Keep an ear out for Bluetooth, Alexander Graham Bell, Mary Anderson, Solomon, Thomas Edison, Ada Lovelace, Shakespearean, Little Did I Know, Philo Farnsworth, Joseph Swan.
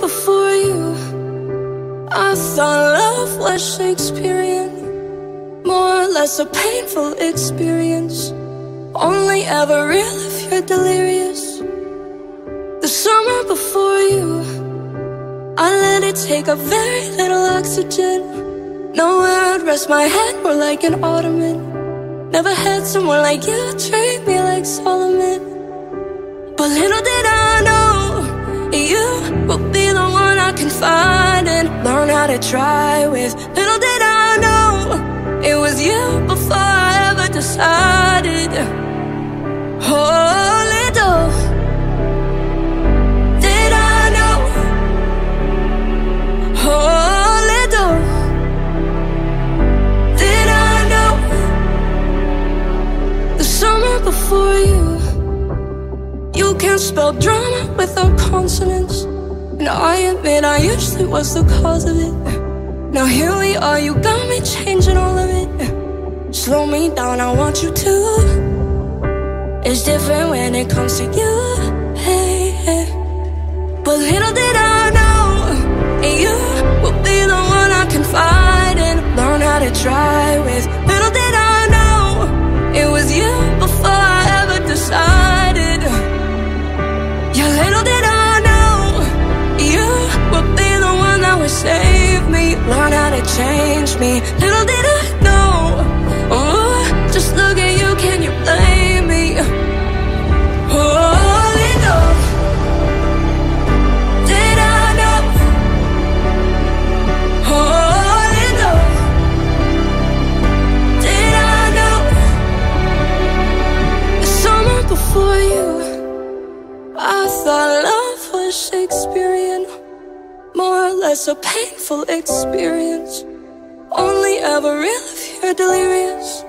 before you. I thought love was Shakespearean, more or less a painful experience, only ever real if you're delirious. The summer before you, I let it take up very little oxygen. Nowhere I'd rest my head more like an ottoman. Never had someone like you treat me like Solomon. But little did I know, you would be the one I confide in, learn how to try with. Little did I know, it was you before I ever decided. Oh, little for you. You can't spell drama without consonants, and I admit I usually was the cause of it. Now here we are, you got me changing all of it. Slow me down, I want you to. It's different when it comes to you, hey, hey. But little did I know, and you will be the one I confide in, learn how to try with. Little did I know, it was you before I decided. Yeah, little did I know, you would be the one that would save me, learn how to change me. Little did I know, oh, just look at you, can you blame me? Oh, little did I know, oh, little did I know. The summer before you, I thought love was Shakespearean, more or less a painful experience, only ever real if you're delirious.